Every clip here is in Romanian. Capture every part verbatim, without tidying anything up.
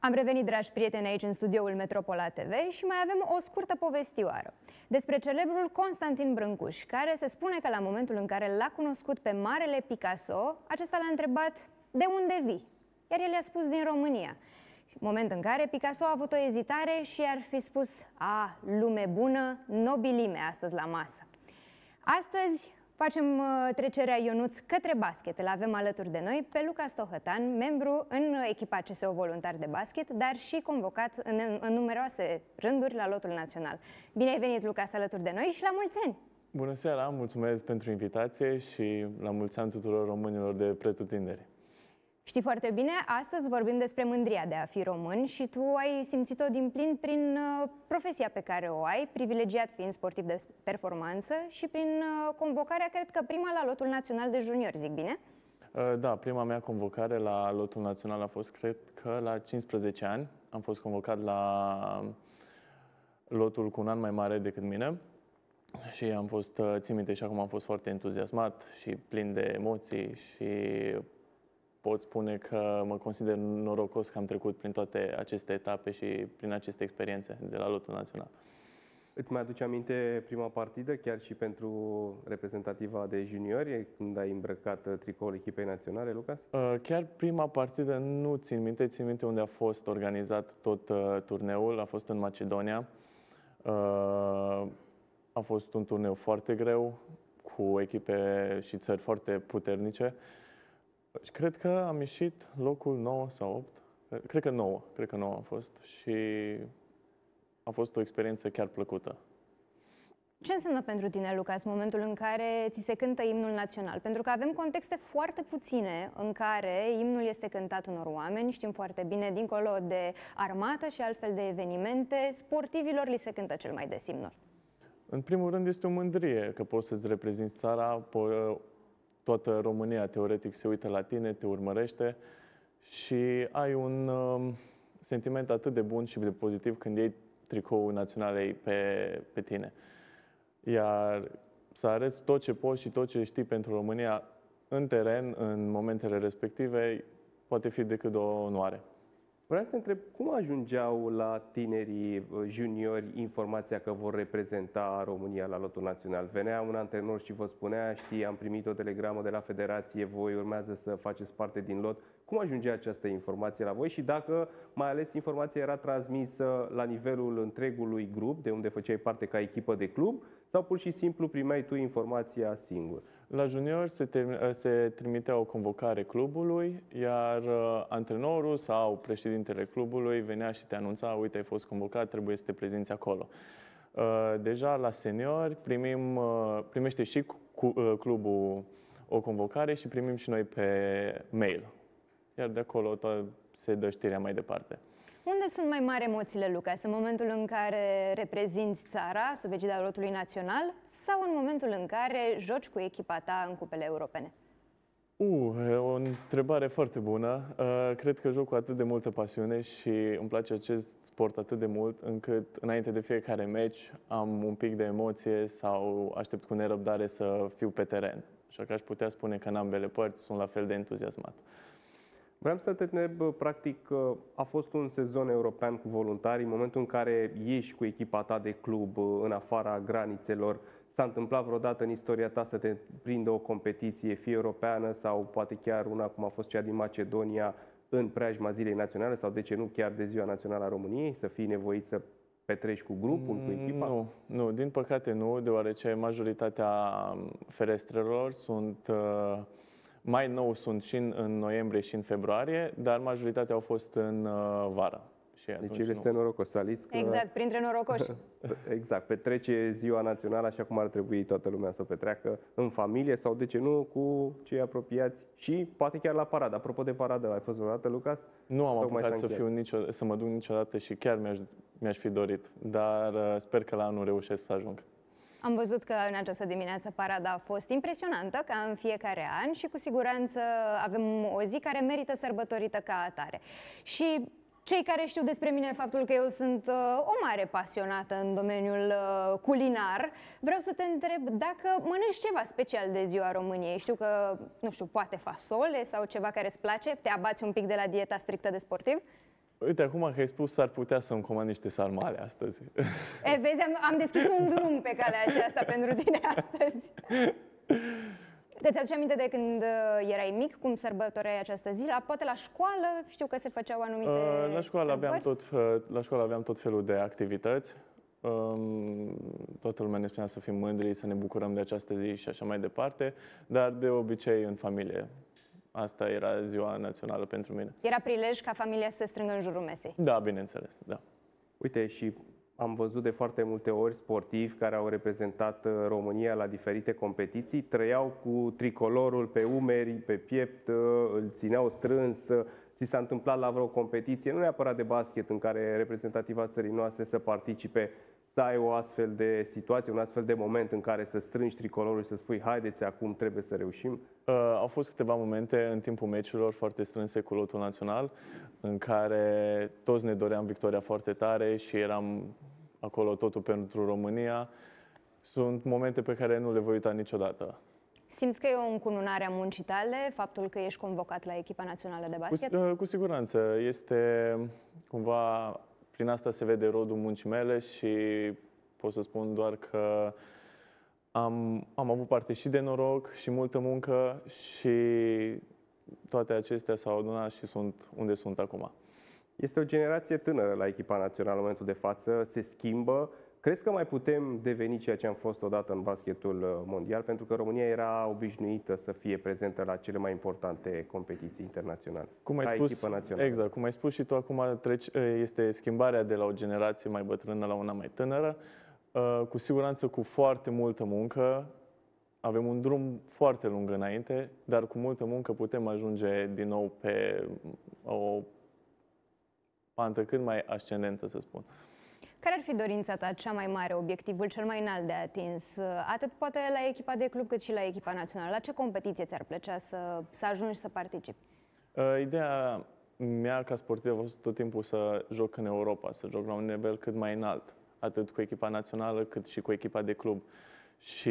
Am revenit, dragi prieteni, aici în studioul Metropola T V și mai avem o scurtă povestioară despre celebrul Constantin Brâncuși, care se spune că la momentul în care l-a cunoscut pe marele Picasso, acesta l-a întrebat de unde vii, iar el i-a spus din România. Moment în care Picasso a avut o ezitare și ar fi spus: a, lume bună, nobilime astăzi la masă. Astăzi facem trecerea, Ionuț, către basket. Îl avem alături de noi pe Lucas Tohătan, membru în echipa C S O voluntar de basket, dar și convocat în, în numeroase rânduri la lotul național. Bine ai venit, Lucas, alături de noi și la mulți ani! Bună seara, mulțumesc pentru invitație și la mulți ani tuturor românilor de pretutindere. Știi foarte bine, astăzi vorbim despre mândria de a fi român și tu ai simțit-o din plin prin profesia pe care o ai, privilegiat fiind sportiv de performanță, și prin convocarea, cred că prima la lotul național de juniori, zic bine? Da, prima mea convocare la lotul național a fost, cred că, la cincisprezece ani. Am fost convocat la lotul cu un an mai mare decât mine și am fost, țin minte, și acum am fost foarte entuziasmat și plin de emoții și... pot spune că mă consider norocos că am trecut prin toate aceste etape și prin aceste experiențe de la lotul național. Îți mai aduce aminte prima partidă, chiar și pentru reprezentativa de juniori, când ai îmbrăcat tricoul echipei naționale, Lucas? Chiar prima partidă nu țin minte, țin minte unde a fost organizat tot turneul, a fost în Macedonia. A fost un turneu foarte greu, cu echipe și țări foarte puternice. Cred că am ieșit locul nouă sau opt, cred că nouă, cred că nouă am fost și a fost o experiență chiar plăcută. Ce înseamnă pentru tine, Lucas, momentul în care ți se cântă imnul național? Pentru că avem contexte foarte puține în care imnul este cântat unor oameni, știm foarte bine, dincolo de armată și altfel de evenimente, sportivilor li se cântă cel mai des imnul. În primul rând este o mândrie că poți să-ți reprezinți țara. Toată România, teoretic, se uită la tine, te urmărește și ai un uh, sentiment atât de bun și de pozitiv când iei tricoul naționalei pe, pe tine. Iar să arăți tot ce poți și tot ce știi pentru România în teren, în momentele respective, poate fi decât o onoare. Vreau să te întreb, cum ajungeau la tinerii juniori informația că vor reprezenta România la lotul național? Venea un antrenor și vă spunea: știi, am primit o telegramă de la Federație, voi urmează să faceți parte din lot. Cum ajungea această informație la voi și dacă, mai ales, informația era transmisă la nivelul întregului grup, de unde făceai parte ca echipă de club, sau pur și simplu primeai tu informația singur? La junior se, se trimitea o convocare clubului, iar antrenorul sau președintele clubului venea și te anunța: uite, ai fost convocat, trebuie să te prezinți acolo. Deja la seniori primim, primește și clubul o convocare și primim și noi pe mail. Iar de acolo se dă știrea mai departe. Unde sunt mai mari emoțiile, Lucas? În momentul în care reprezinți țara sub egida lotului național sau în momentul în care joci cu echipa ta în cupele europene? Uh, e o întrebare foarte bună. Uh, cred că joc cu atât de multă pasiune și îmi place acest sport atât de mult, încât înainte de fiecare meci am un pic de emoție sau aștept cu nerăbdare să fiu pe teren. Așa că aș putea spune că în ambele părți sunt la fel de entuziasmat. Vreau să te întreb, practic, a fost un sezon european cu voluntari. În momentul în care ieși cu echipa ta de club în afara granițelor, s-a întâmplat vreodată în istoria ta să te prindă o competiție, fie europeană sau poate chiar una cum a fost cea din Macedonia, în preajma zilei naționale sau, de ce nu, chiar de ziua națională a României, să fii nevoit să petreci cu grupul, cu echipa? Nu, nu, din păcate nu, deoarece majoritatea ferestrelor sunt... Uh... Mai nou sunt și în, în noiembrie și în februarie, dar majoritatea au fost în uh, vară. Și deci el este norocos, să alisc. Exact, printre norocoși. Exact, petrece ziua națională așa cum ar trebui toată lumea să o petreacă, în familie sau, de ce nu, cu cei apropiați și poate chiar la paradă. Apropo de paradă, ai fost vreodată, Lucas? Nu am apucat să, fiu nicio, să mă duc niciodată și chiar mi-aș mi fi dorit, dar uh, sper că la anul reușesc să ajung. Am văzut că în această dimineață parada a fost impresionantă, ca în fiecare an, și cu siguranță avem o zi care merită sărbătorită ca atare. Și Cei care știu despre mine faptul că eu sunt uh, o mare pasionată în domeniul uh, culinar, vreau să te întreb dacă mănânci ceva special de ziua României. Știu că, nu știu, poate fasole sau ceva care îți place? Te abați un pic de la dieta strictă de sportiv? Uite, acum că ai spus, s-ar putea să-mi comand niște sarmale astăzi. E, vezi, am, am deschis un drum pe calea aceasta pentru tine astăzi. Îți aduce aminte de când erai mic, cum sărbătoreai această zi? La, poate la școală, știu că se făceau anumite uh, la școală aveam tot, La școală aveam tot felul de activități. Um, toată lumea ne spunea să fim mândri, să ne bucurăm de această zi și așa mai departe. Dar de obicei în familie. Asta era ziua națională pentru mine. Era prilej ca familia să se strângă în jurul mesei. Da, bineînțeles, da. Uite, și am văzut de foarte multe ori sportivi care au reprezentat România la diferite competiții, trăiau cu tricolorul pe umeri, pe piept, îl țineau strâns. Ți s-a întâmplat la vreo competiție, nu neapărat de basket, în care reprezentativa țării noastre să participe, să ai o astfel de situație, un astfel de moment în care să strângi tricolorul și să spui haideți, acum trebuie să reușim? Uh, au fost câteva momente în timpul meciurilor foarte strânse cu lotul național, în care toți ne doream victoria foarte tare și eram acolo totul pentru România. Sunt momente pe care nu le voi uita niciodată. Simți că e o încununare a muncii tale, faptul că ești convocat la echipa națională de basket? Cu, uh, cu siguranță. Este cumva... Prin asta se vede rodul muncii mele și pot să spun doar că am, am avut parte și de noroc și multă muncă și toate acestea s-au adunat și sunt unde sunt acum. Este o generație tânără la echipa națională în momentul de față, se schimbă. Crezi că mai putem deveni ceea ce am fost odată în basketul mondial? Pentru că România era obișnuită să fie prezentă la cele mai importante competiții internaționale. Cum ai spus, echipa națională. Exact, cum ai spus și tu, acum treci, este schimbarea de la o generație mai bătrână la una mai tânără. Cu siguranță cu foarte multă muncă. Avem un drum foarte lung înainte, dar cu multă muncă putem ajunge din nou pe o pantă cât mai ascendentă, să spun. Care ar fi dorința ta cea mai mare, obiectivul cel mai înalt de atins, atât poate la echipa de club cât și la echipa națională? La ce competiție ți-ar plăcea să, să ajungi să participi? Ideea mea ca sportiv a fost tot timpul să joc în Europa, să joc la un nivel cât mai înalt, atât cu echipa națională cât și cu echipa de club. Și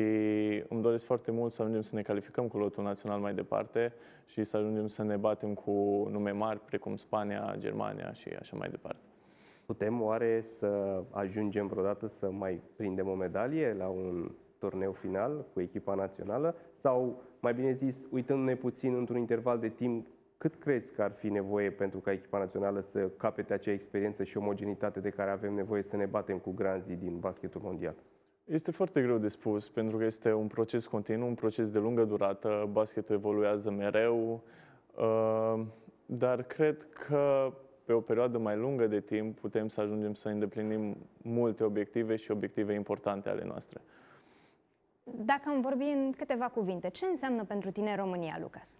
îmi doresc foarte mult să ajungem să ne calificăm cu lotul național mai departe și să ajungem să ne batem cu nume mari precum Spania, Germania și așa mai departe. Putem oare să ajungem vreodată să mai prindem o medalie la un turneu final cu echipa națională? Sau, mai bine zis, uitându-ne puțin într-un interval de timp, cât crezi că ar fi nevoie pentru ca echipa națională să capete acea experiență și omogenitate de care avem nevoie să ne batem cu granzii din basketul mondial? Este foarte greu de spus, pentru că este un proces continuu, un proces de lungă durată, basketul evoluează mereu, dar cred că pe o perioadă mai lungă de timp putem să ajungem să îndeplinim multe obiective și obiective importante ale noastre. Dacă am vorbi în câteva cuvinte, ce înseamnă pentru tine România, Lucas?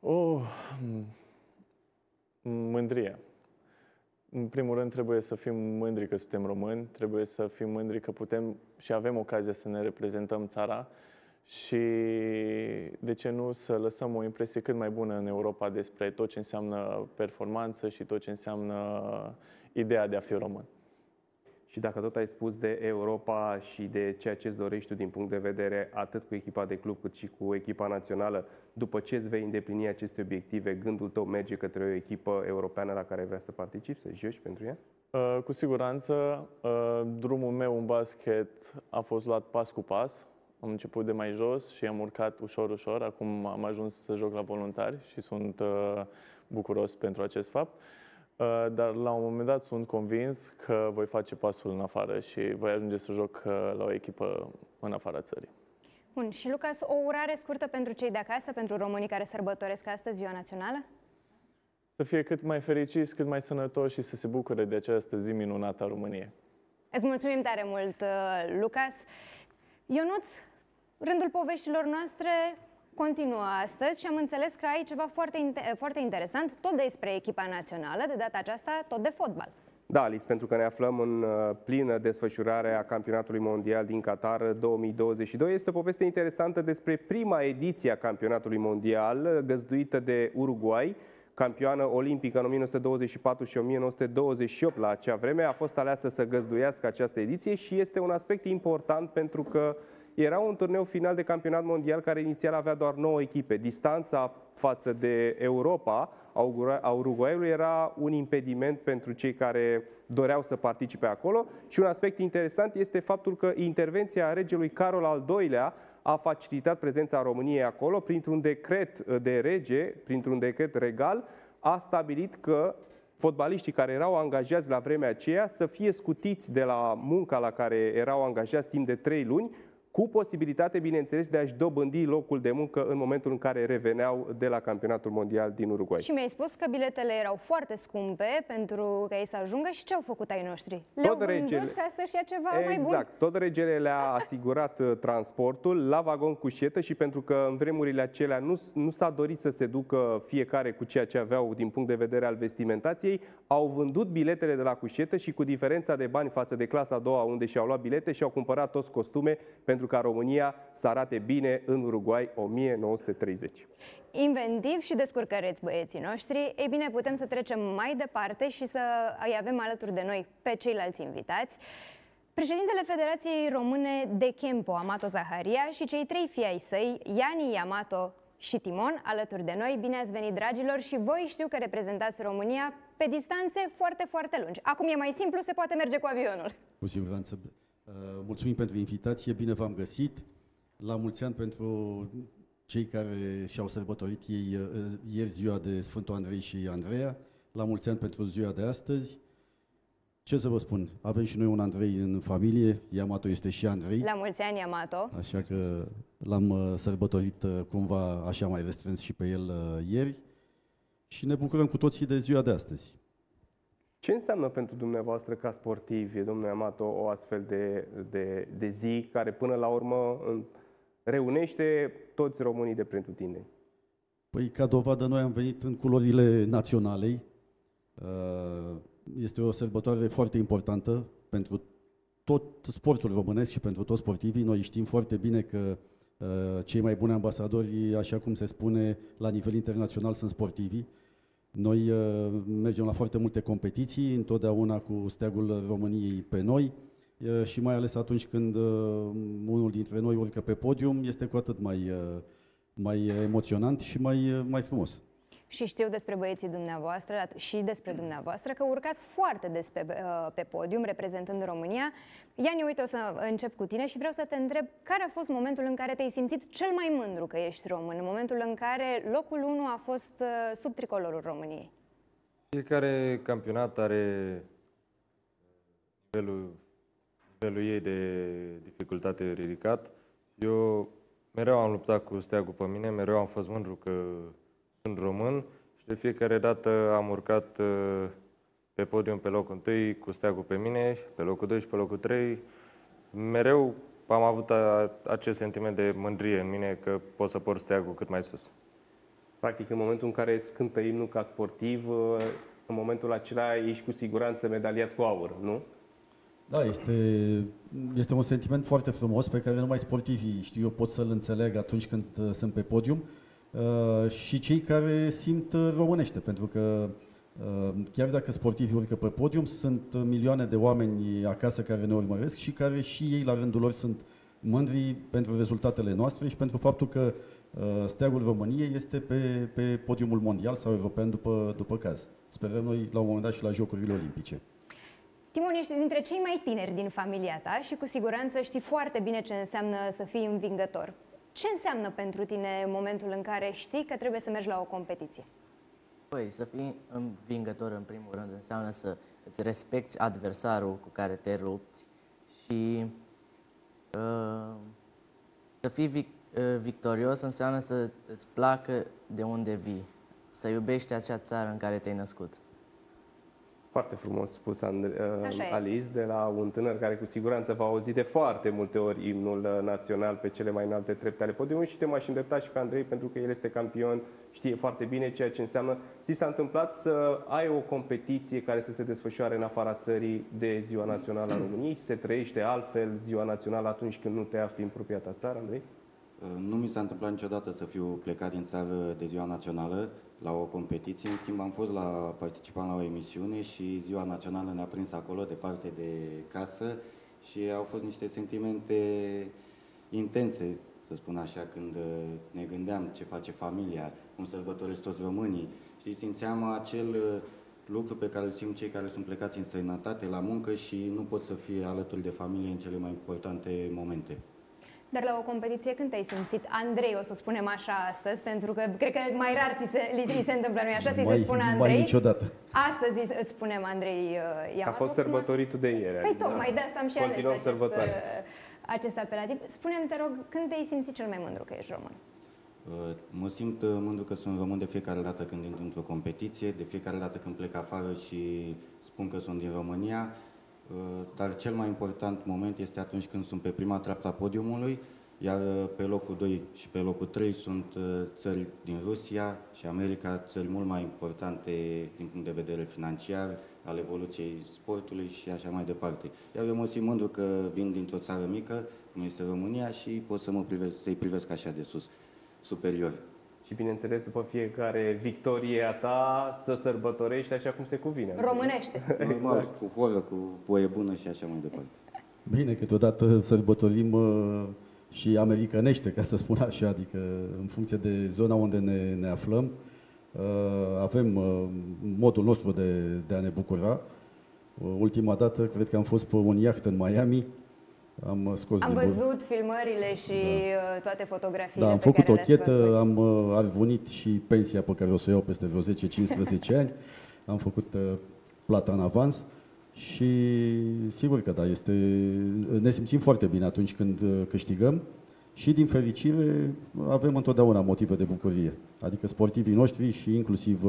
Oh, mândrie. În primul rând trebuie să fim mândri că suntem români, trebuie să fim mândri că putem și avem ocazia să ne reprezentăm țara și, de ce nu, să lăsăm o impresie cât mai bună în Europa despre tot ce înseamnă performanță și tot ce înseamnă ideea de a fi român. Și dacă tot ai spus de Europa și de ceea ce îți dorești tu din punct de vedere atât cu echipa de club cât și cu echipa națională, după ce îți vei îndeplini aceste obiective, gândul tău merge către o echipă europeană la care vrea să participi, să joci pentru ea? Uh, cu siguranță. Uh, drumul meu în basket a fost luat pas cu pas. Am început de mai jos și am urcat ușor, ușor. Acum am ajuns să joc la voluntari și sunt uh, bucuros pentru acest fapt. Uh, dar la un moment dat sunt convins că voi face pasul în afară și voi ajunge să joc uh, la o echipă în afara țării. Bun. Și, Lucas, o urare scurtă pentru cei de acasă, pentru românii care sărbătoresc astăzi ziua națională? Să fie cât mai fericiți, cât mai sănătoși și să se bucure de această zi minunată a României. Îți mulțumim tare mult, Lucas. Ionuț, rândul poveștilor noastre continuă astăzi și am înțeles că ai ceva foarte, foarte interesant, tot despre echipa națională, de data aceasta tot de fotbal. Da, Alice, pentru că ne aflăm în plină desfășurare a Campionatului Mondial din Qatar două mii douăzeci și doi. Este o poveste interesantă despre prima ediție a Campionatului Mondial, găzduită de Uruguay, campioană olimpică în o mie nouă sute douăzeci și patru și o mie nouă sute douăzeci și opt la acea vreme, a fost aleasă să găzduiască această ediție și este un aspect important pentru că era un turneu final de campionat mondial care inițial avea doar nouă echipe. Distanța față de Europa a Uruguayului era un impediment pentru cei care doreau să participe acolo și un aspect interesant este faptul că intervenția regelui Carol al doilea a facilitat prezența României acolo printr-un decret de rege, printr-un decret regal, a stabilit că fotbaliștii care erau angajați la vremea aceea să fie scutiți de la munca la care erau angajați timp de trei luni, cu posibilitate, bineînțeles, de a-și dobândi locul de muncă în momentul în care reveneau de la campionatul mondial din Uruguay. Și mi-ai spus că biletele erau foarte scumpe pentru ca ei să ajungă și ce au făcut ai noștri? Le-au vândut ca să-și ia ceva exact, mai bun? Exact. Tot regele le-a asigurat transportul la vagon cușetă și pentru că în vremurile acelea nu, nu s-a dorit să se ducă fiecare cu ceea ce aveau din punct de vedere al vestimentației, au vândut biletele de la cușetă și cu diferența de bani față de clasa a doua unde și-au luat bilete și-au cumpărat toți costume pentru ca România să arate bine în Uruguay o mie nouă sute treizeci. Inventiv și descurcăreți băieții noștri. Ei bine, putem să trecem mai departe și să îi avem alături de noi pe ceilalți invitați. Președintele Federației Române de Kempo, Amato Zaharia, și cei trei fii ai săi, Yani, Yamato și Timon, alături de noi. Bine ați venit, dragilor, și voi știu că reprezentați România pe distanțe foarte, foarte lungi. Acum e mai simplu, se poate merge cu avionul. Cu siguranță. Mulțumim pentru invitație, bine v-am găsit. La mulți ani pentru cei care și-au sărbătorit ei, ieri ziua de Sfântul Andrei și Andreea. La mulți ani pentru ziua de astăzi. Ce să vă spun, avem și noi un Andrei în familie, Yamato este și Andrei. La mulți ani, Yamato. Așa că l-am sărbătorit cumva așa mai restrâns și pe el ieri. Și ne bucurăm cu toții de ziua de astăzi. Ce înseamnă pentru dumneavoastră ca sportivi, domnule Amato, o astfel de, de, de zi care până la urmă reunește toți românii de pretutindeni? Păi ca dovadă noi am venit în culorile naționalei. Este o sărbătoare foarte importantă pentru tot sportul românesc și pentru toți sportivii. Noi știm foarte bine că cei mai buni ambasadori, așa cum se spune la nivel internațional, sunt sportivii. Noi uh, mergem la foarte multe competiții, întotdeauna cu steagul României pe noi uh, și mai ales atunci când uh, unul dintre noi urcă pe podium, este cu atât mai, uh, mai emoționant și mai, uh, mai frumos. Și știu despre băieții dumneavoastră și despre dumneavoastră că urcați foarte des pe, uh, pe podium reprezentând România. Iani, uite, o să încep cu tine și vreau să te întreb care a fost momentul în care te-ai simțit cel mai mândru că ești român, în momentul în care locul unu a fost uh, sub tricolorul României. Fiecare campionat are nivelul, nivelul ei de dificultate ridicat. Eu mereu am luptat cu steagul pe mine, mereu am fost mândru că sunt român și de fiecare dată am urcat pe podium pe locul întâi cu steagul pe mine, pe locul doi și pe locul trei. Mereu am avut acest sentiment de mândrie în mine că pot să port steagul cât mai sus. Practic, în momentul în care îți cântă imnul ca sportiv, în momentul acela ești cu siguranță medaliat cu aur, nu? Da, este, este un sentiment foarte frumos pe care numai sportivii, știu eu, pot să-l înțeleg atunci când sunt pe podium. Uh, și cei care simt românește, pentru că uh, chiar dacă sportivii urcă pe podium, sunt milioane de oameni acasă care ne urmăresc și care și ei la rândul lor sunt mândri pentru rezultatele noastre și pentru faptul că uh, steagul României este pe, pe podiumul mondial sau european după, după caz. Sperăm noi la un moment dat și la Jocurile Olimpice. Timon, ești dintre cei mai tineri din familia ta și cu siguranță știi foarte bine ce înseamnă să fii învingător. Ce înseamnă pentru tine momentul în care știi că trebuie să mergi la o competiție? Păi, să fii învingător în primul rând înseamnă să îți respecti adversarul cu care te lupți și uh, să fii vic uh, victorios înseamnă să îți placă de unde vii, să iubești acea țară în care te-ai născut. Foarte frumos spus, Alice, de la un tânăr care cu siguranță va auzi de foarte multe ori imnul național pe cele mai înalte trepte ale podiumului și te mai îndrepta și pe Andrei pentru că el este campion, știe foarte bine ceea ce înseamnă. Ți s-a întâmplat să ai o competiție care să se desfășoare în afara țării de Ziua Națională a României? Se trăiește altfel Ziua Națională atunci când nu te afli în propria ta țară, Andrei? Nu mi s-a întâmplat niciodată să fiu plecat din țară de ziua națională la o competiție. În schimb, am fost la participant la o emisiune și ziua națională ne-a prins acolo, departe de casă, și au fost niște sentimente intense, să spun așa, când ne gândeam ce face familia, cum sărbătoresc toți românii. Și simțeam acel lucru pe care îl simt cei care sunt plecați în străinătate, la muncă, și nu pot să fie alături de familie în cele mai importante momente. Dar la o competiție când te-ai simțit, Andrei, o să spunem așa astăzi, pentru că cred că mai rar ți se, li, li se întâmplă, nu-i așa, să-i se spună Andrei? Mai niciodată. Astăzi îți spunem Andrei Yamato. A fost sărbătoritul de ieri. Păi tocmai, de asta am și ales acest, acest apelativ. Spune-mi, te rog, când te-ai simțit cel mai mândru că ești român? Mă simt mândru că sunt român de fiecare dată când intru într-o competiție, de fiecare dată când plec afară și spun că sunt din România. Dar cel mai important moment este atunci când sunt pe prima treaptă a podiumului, iar pe locul doi și pe locul trei sunt țări din Rusia și America, țări mult mai importante din punct de vedere financiar, al evoluției sportului și așa mai departe. Iar eu mă simt mândru că vin dintr-o țară mică, cum este România, și pot să mă privesc, să-i privesc așa de sus, superior. Și bineînțeles, după fiecare victorie a ta, să sărbătorești așa cum se cuvine. Românește. Exact. Normal, cu horă, cu voie bună și așa mai departe. Bine, câteodată sărbătorim și americanește, ca să spun așa, adică în funcție de zona unde ne, ne aflăm, avem modul nostru de, de a ne bucura. Ultima dată, cred că am fost pe un iaht în Miami. Am, scos am văzut filmările și da. toate fotografiile. Da, am făcut o chetă, am arvunit și pensia pe care o să o iau peste vreo zece cincisprezece ani. Am făcut plata în avans și sigur că da, este, ne simțim foarte bine atunci când câștigăm și din fericire avem întotdeauna motive de bucurie. Adică sportivii noștri și inclusiv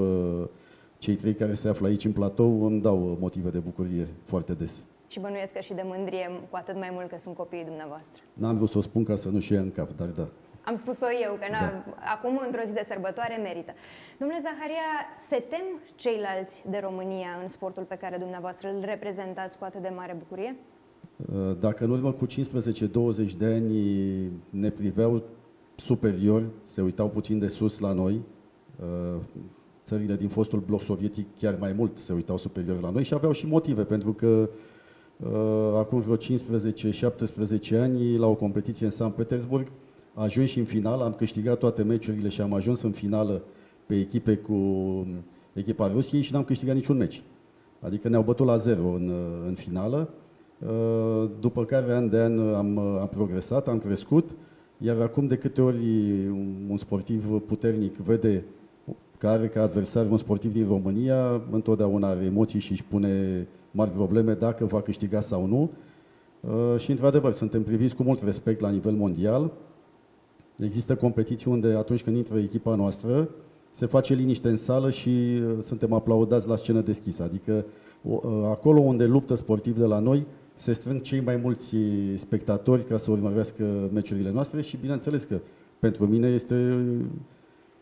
cei trei care se află aici în platou îmi dau motive de bucurie foarte des. Și bănuiesc că și de mândrie, cu atât mai mult că sunt copiii dumneavoastră. N-am vrut să o spun ca să nu-și ia în cap, dar da. Am spus-o eu, că da. Acum, într-o zi de sărbătoare, merită. Domnule Zaharia, se tem ceilalți de România în sportul pe care dumneavoastră îl reprezentați cu atât de mare bucurie? Dacă în urmă cu cincisprezece douăzeci de ani ne priveau superior, se uitau puțin de sus la noi, țările din fostul bloc sovietic chiar mai mult se uitau superior la noi și aveau și motive, pentru că acum vreo cincisprezece șaptesprezece ani, la o competiție în Sankt Petersburg, ajungi și în final, am câștigat toate meciurile și am ajuns în finală pe echipe cu echipa Rusiei și n-am câștigat niciun meci. Adică ne-au bătut la zero în, în finală, după care an de an am, am progresat, am crescut, iar acum de câte ori un sportiv puternic vede că are ca adversar un sportiv din România, întotdeauna are emoții și își pune mari probleme dacă va câștiga sau nu. Și, într-adevăr, suntem priviți cu mult respect la nivel mondial. Există competiții unde, atunci când intră echipa noastră, se face liniște în sală și suntem aplaudați la scenă deschisă. Adică, acolo unde luptă sportiv de la noi, se strâng cei mai mulți spectatori ca să urmărească meciurile noastre și, bineînțeles, că pentru mine este,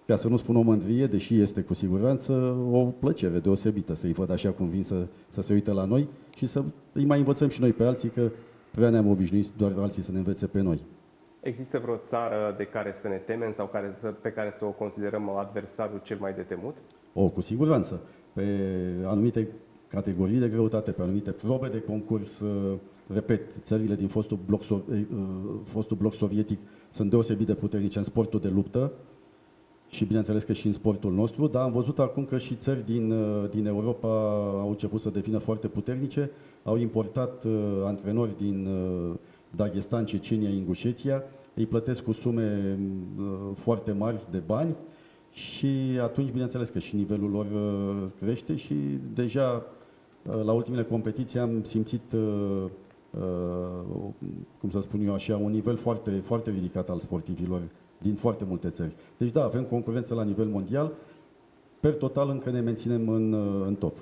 ca să nu spun o mândrie, deși este cu siguranță o plăcere deosebită să-i văd așa cum vin să, să se uite la noi și să îi mai învățăm și noi pe alții, că prea ne-am obișnuit doar alții să ne învețe pe noi. Există vreo țară de care să ne temem sau care, pe care să o considerăm adversarul cel mai de temut? O, cu siguranță. Pe anumite categorii de greutate, pe anumite probe de concurs, repet, țările din fostul bloc, fostul bloc sovietic sunt deosebit de puternice în sportul de luptă, și bineînțeles că și în sportul nostru, dar am văzut acum că și țări din, din Europa au început să devină foarte puternice, au importat uh, antrenori din uh, Dagestan, Cecenia, Ingușetia, îi plătesc cu sume uh, foarte mari de bani și atunci bineînțeles că și nivelul lor uh, crește și deja uh, la ultimele competiții am simțit, uh, uh, cum să spun eu așa, un nivel foarte, foarte ridicat al sportivilor din foarte multe țări. Deci da, avem concurență la nivel mondial, per total încă ne menținem în, în top.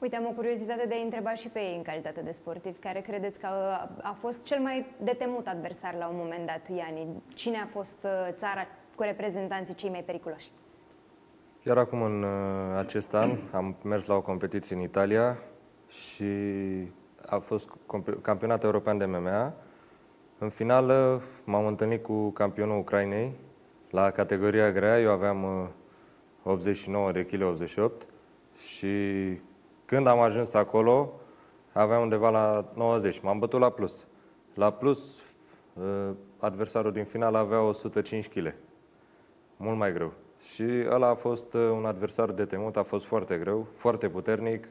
Uite, am o curiozitate de a întreba și pe ei în calitate de sportiv, care credeți că a, a fost cel mai de temut adversar la un moment dat, Yani? Cine a fost țara cu reprezentanții cei mai periculoși? Chiar acum, în acest an, am mers la o competiție în Italia și a fost campionatul european de M M A. În finală m-am întâlnit cu campionul Ucrainei la categoria grea. Eu aveam optzeci și nouă de kilograme, optzeci și opt și când am ajuns acolo aveam undeva la nouăzeci. M-am bătut la plus. La plus, adversarul din final avea o sută cinci kilograme. Mult mai greu. Și ăla a fost un adversar de temut, a fost foarte greu, foarte puternic.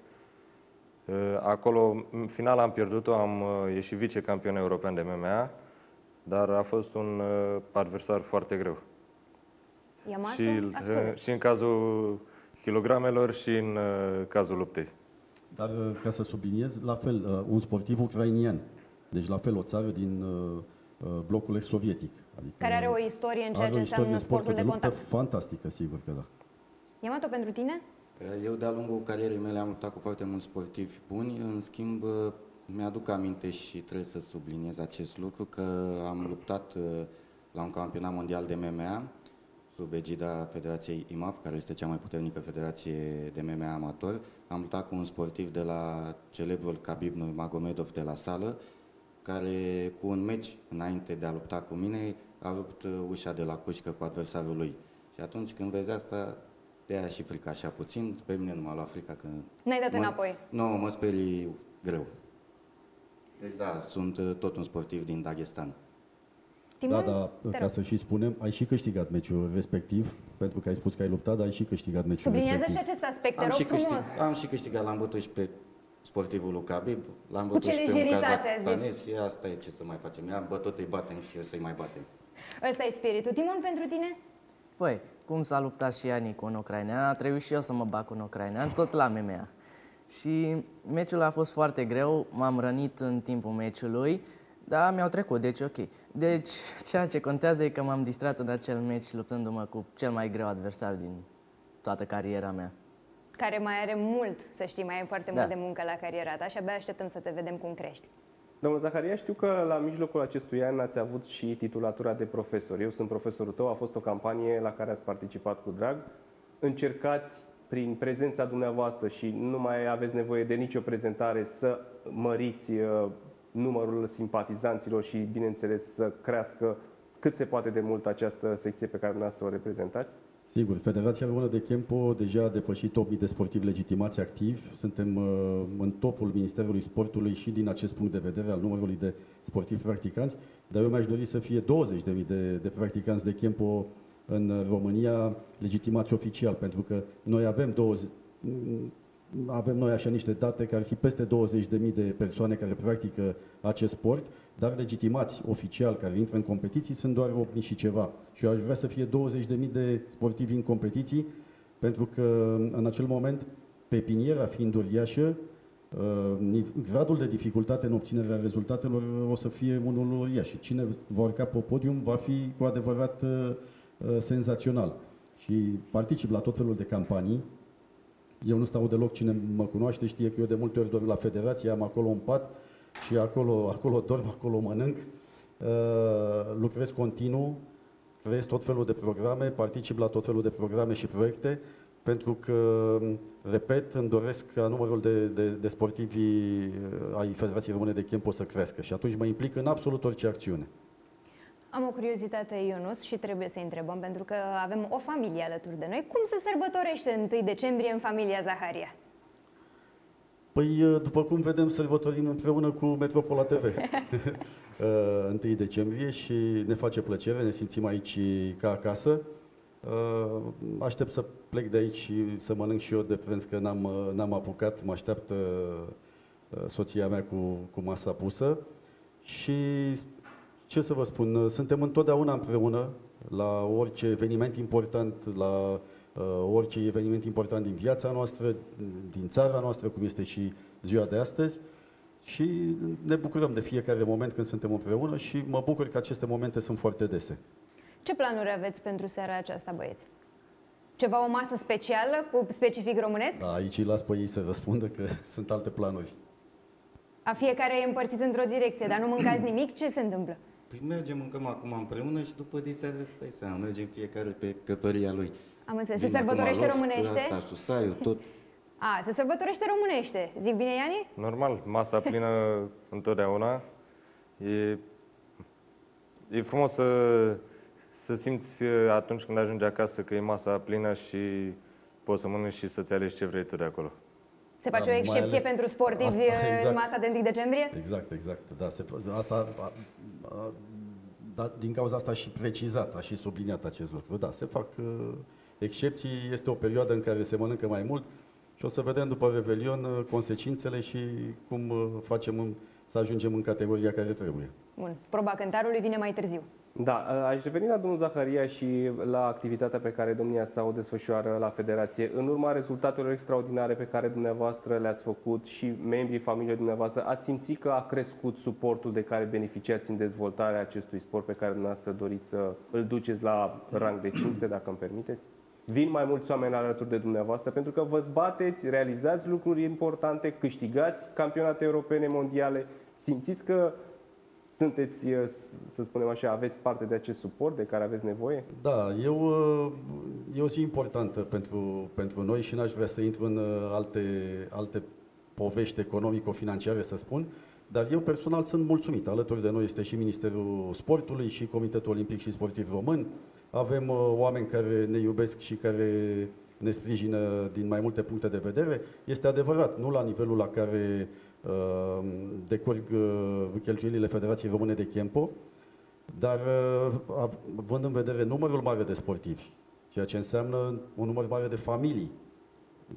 Acolo, în final, am pierdut-o, am ieșit vicecampion european de M M A, dar a fost un adversar foarte greu. Yamato? Și, și în cazul kilogramelor și în cazul luptei. Dar, ca să subliniez, la fel, un sportiv ucrainian. Deci, la fel, o țară din blocul ex-sovietic. Adică care are o istorie în ceea ce înseamnă sportul de contact. Fantastică, sigur că da. Yamato, pentru tine? Eu, de-a lungul carierei mele, am luptat cu foarte mulți sportivi buni. În schimb, mi-aduc aminte și trebuie să subliniez acest lucru, că am luptat la un campionat mondial de M M A sub egida Federației I M A F, care este cea mai puternică federație de M M A amator. Am luptat cu un sportiv de la celebrul Khabib Nurmagomedov de la sală, care cu un meci înainte de a lupta cu mine a rupt ușa de la cușcă cu adversarul lui. Și atunci când vezi asta, de-aia și frica așa puțin. Pe mine nu m-a luat frica că... N-ai dat înapoi? Nu, mă sperii greu. Deci da, sunt tot un sportiv din Dagestan. Da, da, ca să și spunem, ai și câștigat meciul respectiv, pentru că ai spus că ai luptat, dar ai și câștigat meciul respectiv. Sublinează și acest aspect, te rog frumos. Am și câștigat, l-am bătut și pe sportivul lui Khabib, l-am bătut și pe un cazacanez și asta e, ce să mai facem. I-am bătut, îi batem și să-i mai batem. Ăsta e spiritul. Timon, pentru tine? Păi, cum s-a luptat și Yani cu un ucrainean, a trebuit și eu să mă bag cu un ucrainean, tot la M M A. Și meciul a fost foarte greu, m-am rănit în timpul meciului, dar mi-au trecut, deci ok. Deci, ceea ce contează e că m-am distrat în acel meci luptându-mă cu cel mai greu adversar din toată cariera mea. Care mai are mult, să știi, mai ai foarte da. mult de muncă la cariera ta și abia așteptăm să te vedem cum crești. Domnul Zaharia, știu că la mijlocul acestui an ați avut și titulatura de profesor. Eu sunt profesorul tău, a fost o campanie la care ați participat cu drag. Încercați, prin prezența dumneavoastră și nu mai aveți nevoie de nicio prezentare, să măriți numărul simpatizanților și, bineînțeles, să crească cât se poate de mult această secție pe care dumneavoastră o reprezentați? Sigur, Federația Română de Kempo deja a depășit opt mii de sportivi legitimați activi. Suntem uh, în topul Ministerului Sportului și din acest punct de vedere al numărului de sportivi practicanți, dar eu mi-aș dori să fie douăzeci de mii de, de practicanți de Kempo în România legitimați oficial, pentru că noi avem douăzeci, avem noi așa niște date care ar fi peste douăzeci de mii de persoane care practică acest sport, dar legitimați oficial care intră în competiții sunt doar opt mii și ceva. Și eu aș vrea să fie douăzeci de mii de sportivi în competiții, pentru că în acel moment pepiniera fiind uriașă, gradul de dificultate în obținerea rezultatelor o să fie unul uriaș și cine va urca pe podium va fi cu adevărat senzațional. Și particip la tot felul de campanii. Eu nu stau deloc, cine mă cunoaște știe că eu de multe ori dorm la federație, am acolo un pat și acolo, acolo dorm, acolo mănânc. Lucrez continuu, creez tot felul de programe, particip la tot felul de programe și proiecte, pentru că, repet, îmi doresc ca numărul de, de, de sportivi ai Federației Române de Kempo să crească și atunci mă implic în absolut orice acțiune. Am o curiozitate, Ionuț, și trebuie să întrebăm, pentru că avem o familie alături de noi. Cum se sărbătorește întâi decembrie în familia Zaharia? Păi, după cum vedem, sărbătorim împreună cu Metropola T V întâi decembrie și ne face plăcere, ne simțim aici ca acasă. Aștept să plec de aici și să mănânc și eu de prânz, că n-am apucat, mă așteaptă soția mea cu, cu masa pusă și... Ce să vă spun, suntem întotdeauna împreună la orice eveniment important, la uh, orice eveniment important din viața noastră, din țara noastră, cum este și ziua de astăzi. Și ne bucurăm de fiecare moment când suntem împreună și mă bucur că aceste momente sunt foarte dese. Ce planuri aveți pentru seara aceasta, băieți? Ceva, o masă specială, cu specific românesc? Da, aici îi las pe ei să răspundă, că sunt alte planuri. A fiecare e împărțit într-o direcție, dar nu mâncați nimic? Ce se întâmplă? Păi mergem, mâncăm acum împreună și după diseară, stai seama, mergem fiecare pe căpăria lui. Am înțeles. Se sărbătorește românește? Asta, susaiul, tot. A, se sărbătorește românește. Zic bine, Yani? Normal, masa plină întotdeauna. E e frumos să, să simți atunci când ajungi acasă că e masa plină și poți să mănânci și să-ți alegi ce vrei tu de acolo. Se face da, o excepție ales... pentru sportivi asta, exact. În masa de întâi decembrie? Exact, exact. Da, se, asta, a, a, da, din cauza asta a și precizat, a și subliniat acest lucru. Da, se fac uh, excepții, este o perioadă în care se mănâncă mai mult și o să vedem după Revelion uh, consecințele și cum uh, facem în, să ajungem în categoria care trebuie. Bun. Proba cântarului vine mai târziu. Da, aș reveni la domnul Zaharia și la activitatea pe care domnia sa o desfășoară la Federație. În urma rezultatelor extraordinare pe care dumneavoastră le-ați făcut și membrii familiei dumneavoastră, ați simțit că a crescut suportul de care beneficiați în dezvoltarea acestui sport pe care dumneavoastră doriți să îl duceți la rang de cinste, dacă îmi permiteți? Vin mai mulți oameni alături de dumneavoastră pentru că vă zbateți, realizați lucruri importante, câștigați campionate europene, mondiale, simțiți că sunteți, să spunem așa, aveți parte de acest suport de care aveți nevoie? Da, eu, e o zi importantă pentru, pentru noi și n-aș vrea să intru în alte, alte povești economico-financiare, să spun, dar eu personal sunt mulțumit. Alături de noi este și Ministerul Sportului și Comitetul Olimpic și Sportiv Român. Avem oameni care ne iubesc și care ne sprijină din mai multe puncte de vedere. Este adevărat, nu la nivelul la care decurg cheltuielile Federației Române de Kempo, dar având în vedere numărul mare de sportivi, ceea ce înseamnă un număr mare de familii,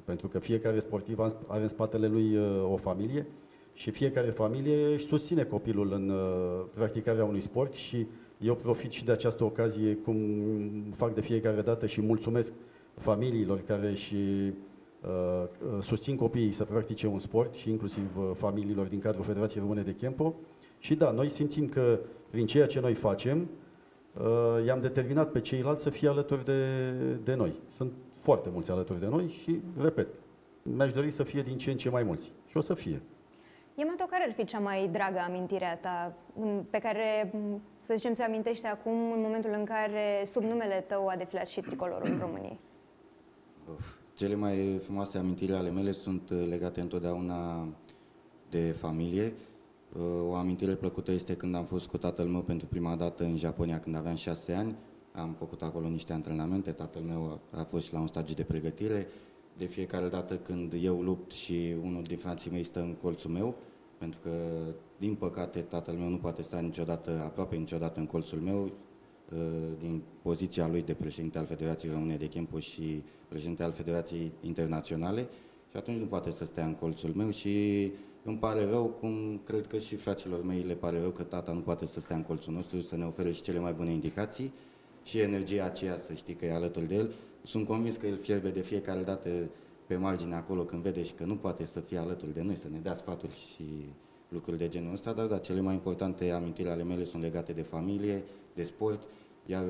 pentru că fiecare sportiv are în spatele lui o familie și fiecare familie își susține copilul în practicarea unui sport și eu profit și de această ocazie, cum fac de fiecare dată și mulțumesc familiilor care și susțin copiii să practice un sport și inclusiv familiilor din cadrul Federației Române de Kempo. Și da, noi simțim că prin ceea ce noi facem, i-am determinat pe ceilalți să fie alături de, de noi. Sunt foarte mulți alături de noi și, repet, mi-aș dori să fie din ce în ce mai mulți. Și o să fie. Yamato, care ar fi cea mai dragă amintirea ta pe care, să zicem, ți-o amintești acum în momentul în care sub numele tău a defilat și tricolorul României? Cele mai frumoase amintiri ale mele sunt legate întotdeauna de familie. O amintire plăcută este când am fost cu tatăl meu pentru prima dată în Japonia, când aveam șase ani. Am făcut acolo niște antrenamente, tatăl meu a fost la un stagiu de pregătire. De fiecare dată când eu lupt și unul din frații mei stă în colțul meu, pentru că, din păcate, tatăl meu nu poate sta niciodată, aproape niciodată în colțul meu, din poziția lui de președinte al Federației Române de Kempo și președinte al Federației Internaționale și atunci nu poate să stea în colțul meu și îmi pare rău, cum cred că și fraților mei le pare rău că tata nu poate să stea în colțul nostru, să ne ofere și cele mai bune indicații și energia aceea, să știi că e alături de el. Sunt convins că el fierbe de fiecare dată pe margine acolo când vede și că nu poate să fie alături de noi, să ne dea sfaturi și lucruri de genul ăsta, dar da, cele mai importante amintiri ale mele sunt legate de familie, de sport, iar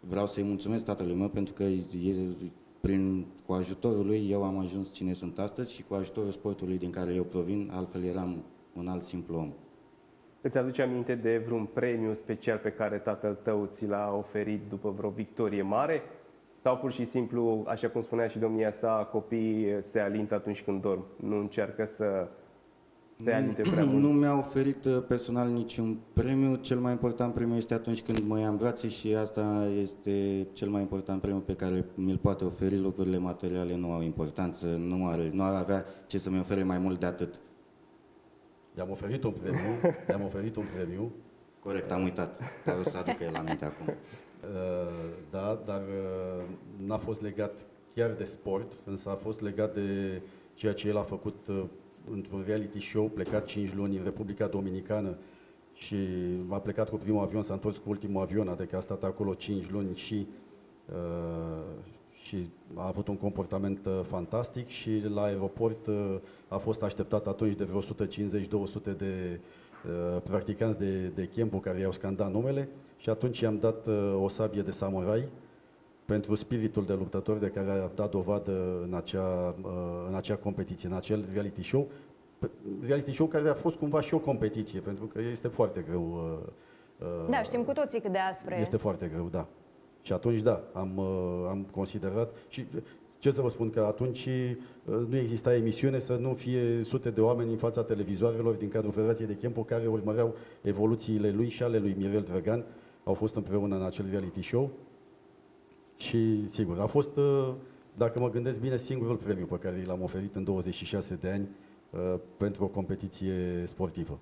vreau să-i mulțumesc tatălui meu pentru că el, prin, cu ajutorul lui eu am ajuns cine sunt astăzi și cu ajutorul sportului din care eu provin, altfel eram un alt simplu om. Îți aduce aminte de vreun premiu special pe care tatăl tău ți l-a oferit după vreo victorie mare? Sau pur și simplu, așa cum spunea și domnia sa, copiii se alintă atunci când dorm, nu încearcă să... Nu, nu mi-a oferit personal niciun premiu. Cel mai important premiu este atunci când mă ia în brațe și asta este cel mai important premiu pe care mi-l poate oferi. Lucrurile materiale nu au importanță, nu ar, nu ar avea ce să mi ofere mai mult de atât. I-am oferit un premiu, i-am oferit un premiu. Corect, am uitat, dar o să aduc el aminte acum. Da, dar n-a fost legat chiar de sport, însă a fost legat de ceea ce el a făcut într-un reality show, plecat cinci luni în Republica Dominicană și a plecat cu primul avion, s-a întors cu ultimul avion, adică a stat acolo cinci luni și, uh, și a avut un comportament uh, fantastic și la aeroport uh, a fost așteptat atunci de vreo o sută cincizeci două sute de uh, practicanți de, de Kempo care i-au scandat numele și atunci i-am dat uh, o sabie de samurai pentru spiritul de luptător de care a dat dovadă în acea, în acea competiție, în acel reality show. Reality show care a fost cumva și o competiție, pentru că este foarte greu. Da, știm cu toții cât de aspre. Este foarte greu, da. Și atunci, da, am, am considerat. Și Ce să vă spun, că atunci nu exista emisiune să nu fie sute de oameni în fața televizoarelor din cadrul Federației de Kempo care urmăreau evoluțiile lui și ale lui Mirel Drăgan. Au fost împreună în acel reality show și, sigur, a fost, dacă mă gândesc bine, singurul premiu pe care l-am oferit în douăzeci și șase de ani pentru o competiție sportivă.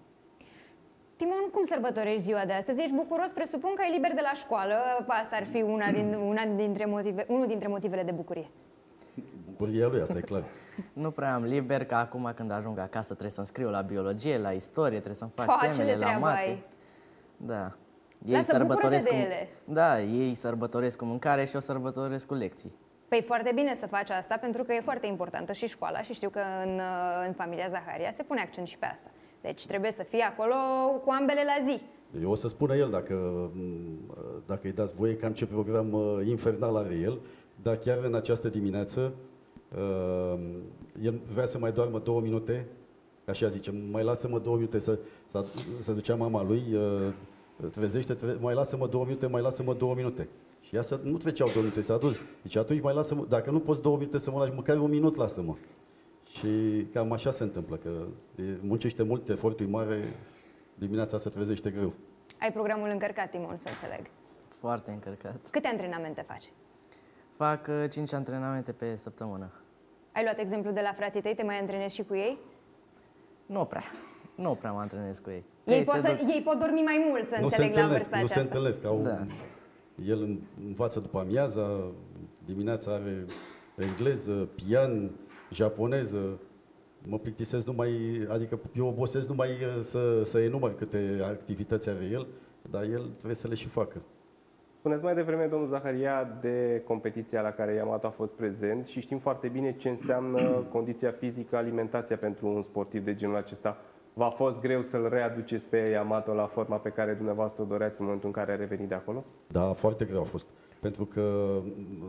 Timon, cum sărbătorești ziua de astăzi? Ești bucuros, presupun că e liber de la școală. Asta ar fi una din, una dintre motive, unul dintre motivele de bucurie. Bucuria lui, asta e clar. Nu prea am liber, că acum când ajung acasă trebuie să-mi scriu la biologie, la istorie, trebuie să-mi fac Faci temele, la mate. Ai. Da. Ei Lasă, sărbătoresc cu... de ele. Da, ei sărbătoresc cu mâncare și eu sărbătoresc cu lecții. Păi foarte bine să faci asta, pentru că e foarte importantă și școala și știu că în, în familia Zaharia se pune accent și pe asta. Deci trebuie să fie acolo cu ambele la zi. Eu o să spună el, dacă, dacă îi dați voie, cam ce program infernal are el, dar chiar în această dimineață el vrea să mai doarmă două minute, așa zice, mai lasă-mă două minute, să, să, să ducea mama lui, trezește, tre mai lasă-mă două minute, mai lasă-mă două minute. Și ea să, nu treceau două minute, s-a dus. Deci atunci mai lasă-mă, dacă nu poți două minute să mă lași, măcar un minut lasă-mă. Și cam așa se întâmplă, că muncește mult, efortul e mare, dimineața se trezește greu. Ai programul încărcat, Timon, să înțeleg. Foarte încărcat. Câte antrenamente faci? Fac cinci antrenamente pe săptămână. Ai luat exemplu de la frații tăi, te mai antrenezi și cu ei? Nu prea. Nu prea mă antrenez cu ei. Ei, ei, pot, să, duc... ei pot dormi mai mult, să nu înțeleg, la vârsta nu aceasta. Nu se întâlnesc. Au... Da. El învață după amiaza, dimineața are engleză, pian, japoneză. Mă plictisesc numai, adică eu obosesc numai să, să enumăr câte activități are el, dar el trebuie să le și facă. Spuneți mai devreme, domnul Zaharia, de competiția la care Yamato a fost prezent și știm foarte bine ce înseamnă condiția fizică, alimentația pentru un sportiv de genul acesta. V-a fost greu să-l readuceți pe Yamato la forma pe care dumneavoastră o doreați în momentul în care a revenit de acolo? Da, foarte greu a fost. Pentru că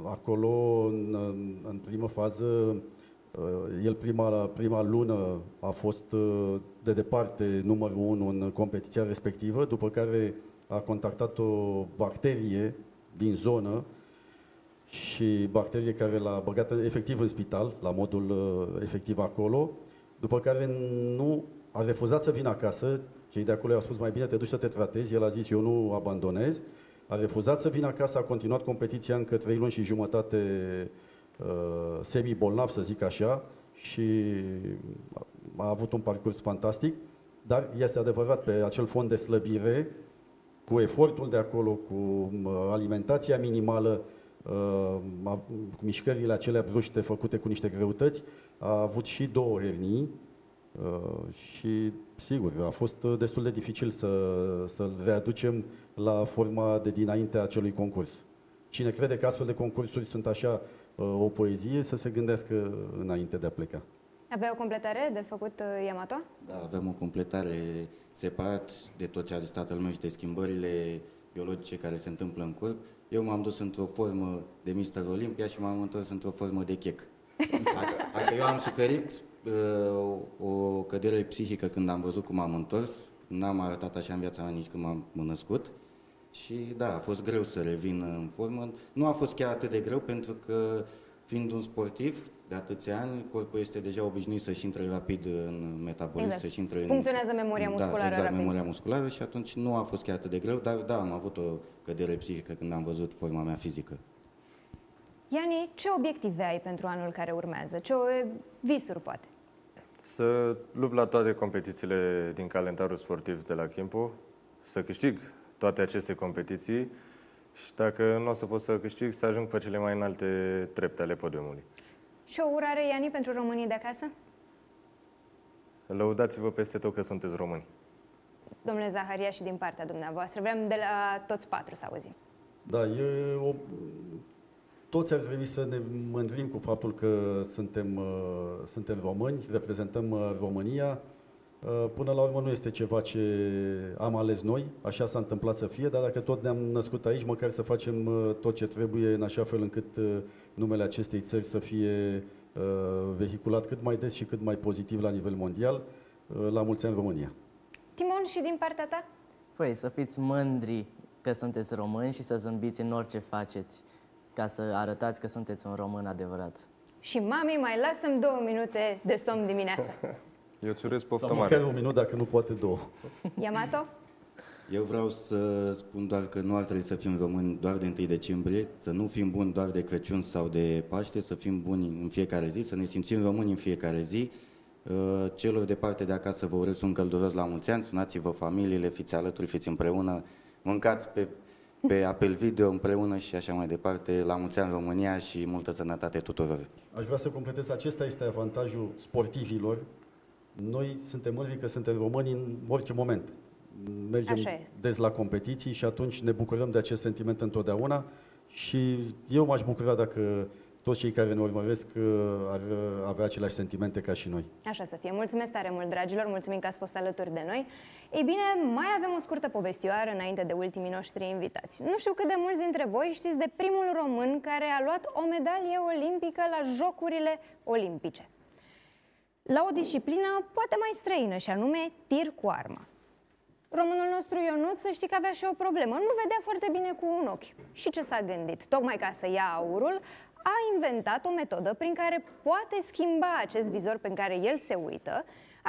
acolo, în, în primă fază, el prima, prima lună a fost de departe numărul unu în competiția respectivă, după care a contactat o bacterie din zonă și bacterie care l-a băgat efectiv în spital, la modul efectiv acolo, după care nu a refuzat să vină acasă, cei de acolo i-au spus mai bine te duci să te tratezi, el a zis eu nu abandonez, a refuzat să vină acasă, a continuat competiția încă trei luni și jumătate semi-bolnav, să zic așa, și a avut un parcurs fantastic, dar este adevărat pe acel fond de slăbire, cu efortul de acolo, cu alimentația minimală, cu mișcările acelea bruște făcute cu niște greutăți, a avut și două hernii și, sigur, a fost destul de dificil să-l să readucem la forma de dinainte a acelui concurs. Cine crede că astfel de concursuri sunt așa o poezie, să se gândească înainte de a pleca. Avea o completare de făcut, Yamato? Da, avem o completare separat de tot ce a zis tatăl meu și de schimbările biologice care se întâmplă în corp. Eu m-am dus într-o formă de Mister Olimpia și m-am întors într-o formă de chec. Adică, adică eu am suferit uh, o cădere psihică când am văzut cum am întors. N-am arătat așa în viața mea nici când m-am născut. Și da, a fost greu să revin în formă. Nu a fost chiar atât de greu pentru că, fiind un sportiv de atâția ani, corpul este deja obișnuit să-și intre rapid în metabolism, exact. să-și intre în... Funcționează memoria musculară, da, exact, rapid. memoria musculară și atunci nu a fost chiar atât de greu, dar da, am avut o cădere psihică când am văzut forma mea fizică. Yani, ce obiective ai pentru anul care urmează? Ce visuri, poate? Să lupt la toate competițiile din calendarul sportiv de la Kempo, să câștig toate aceste competiții și dacă nu o să pot să câștig, să ajung pe cele mai înalte trepte ale podiumului. Și o urare, Yani, pentru românii de acasă? Lăudați-vă peste tot că sunteți români. Domnule Zaharia, și din partea dumneavoastră, vrem de la toți patru să auzim. Da, e o... toți ar trebui să ne mândrim cu faptul că suntem, suntem români, reprezentăm România. Până la urmă nu este ceva ce am ales noi, așa s-a întâmplat să fie, dar dacă tot ne-am născut aici, măcar să facem tot ce trebuie în așa fel încât numele acestei țări să fie vehiculat cât mai des și cât mai pozitiv la nivel mondial. La mulți ani, România! Timon, și din partea ta? Păi, să fiți mândri că sunteți români și să zâmbiți în orice faceți, ca să arătați că sunteți un român adevărat. și mami, mai lasă-mi două minute de somn dimineața. Eu îți urez poftă mare. Sau măcar un minut, dacă nu poate două. Yamato? Eu vreau să spun doar că nu ar trebui să fim români doar de întâi decembrie, să nu fim buni doar de Crăciun sau de Paște, să fim buni în fiecare zi, să ne simțim români în fiecare zi. Celor de parte de acasă vă urez un călduros la mulți ani, sunați-vă familiile, fiți alături, fiți împreună, mâncați pe, pe apel video împreună și așa mai departe. La mulți ani România și multă sănătate tuturor. Aș vrea să completez, acesta este avantajul sportivilor. Noi suntem mândri că suntem români în orice moment. Mergem des la competiții și atunci ne bucurăm de acest sentiment întotdeauna și eu m-aș bucura dacă toți cei care ne urmăresc ar avea aceleași sentimente ca și noi. Așa să fie. Mulțumesc tare mult, dragilor, mulțumim că ați fost alături de noi. Ei bine, mai avem o scurtă povestioară înainte de ultimii noștri invitați. Nu știu cât de mulți dintre voi știți de primul român care a luat o medalie olimpică la Jocurile Olimpice. La o disciplină poate mai străină și anume tir cu arma. Românul nostru Ionuț, să știi că avea și o problemă, nu vedea foarte bine cu un ochi. Și ce s-a gândit? Tocmai ca să ia aurul, a inventat o metodă prin care poate schimba acest vizor pe care el se uită,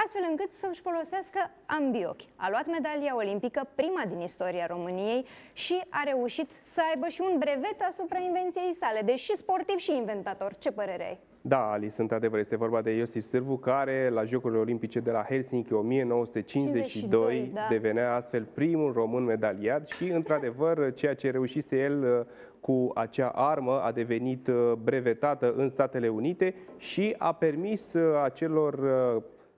astfel încât să-și folosească ambii ochi. A luat medalia olimpică, prima din istoria României, și a reușit să aibă și un brevet asupra invenției sale, deși sportiv și inventator. Ce părere ai? Da, Alice, într-adevăr, este vorba de Iosif Sârvu, care la Jocurile Olimpice de la Helsinki o mie nouă sute cincizeci și doi da. devenea astfel primul român medaliat și, într-adevăr, ceea ce reușise el cu acea armă a devenit brevetată în Statele Unite și a permis acelor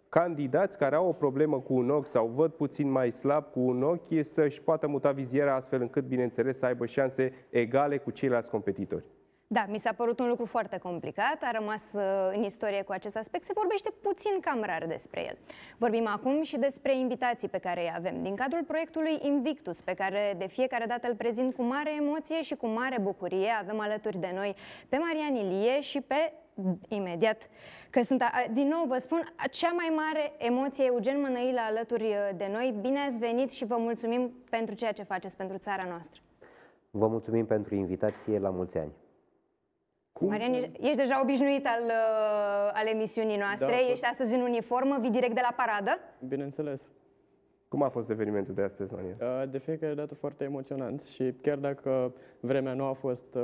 candidați care au o problemă cu un ochi sau văd puțin mai slab cu un ochi să-și poată muta viziera astfel încât, bineînțeles, să aibă șanse egale cu ceilalți competitori. Da, mi s-a părut un lucru foarte complicat, a rămas în istorie cu acest aspect, se vorbește puțin cam rar despre el. Vorbim acum și despre invitații pe care îi avem din cadrul proiectului Invictus, pe care de fiecare dată îl prezint cu mare emoție și cu mare bucurie. Avem alături de noi pe Marian Ilie și pe, imediat, că sunt, din nou vă spun, cea mai mare emoție, Eugen Mănăilă alături de noi. Bine ați venit și vă mulțumim pentru ceea ce faceți pentru țara noastră. Vă mulțumim pentru invitație, la mulți ani. Cum? Marian, ești deja obișnuit al, al emisiunii noastre, da, ești astăzi în uniformă, vii direct de la paradă. Bineînțeles. Cum a fost evenimentul de astăzi, Marian? De fiecare dată foarte emoționant și chiar dacă vremea nu a fost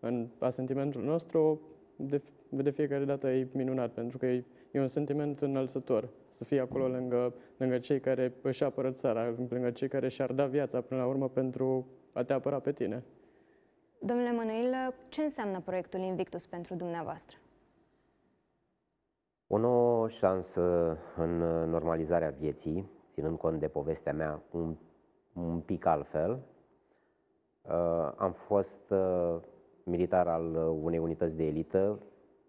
în asentimentul nostru, de, de fiecare dată e minunat, pentru că e, e un sentiment înălțător să fii acolo lângă, lângă cei care își apără țara, lângă cei care și-ar da viața până la urmă pentru a te apăra pe tine. Domnule Mănăilă, ce înseamnă proiectul Invictus pentru dumneavoastră? O nouă șansă în normalizarea vieții, ținând cont de povestea mea un, un pic altfel. Am fost militar al unei unități de elită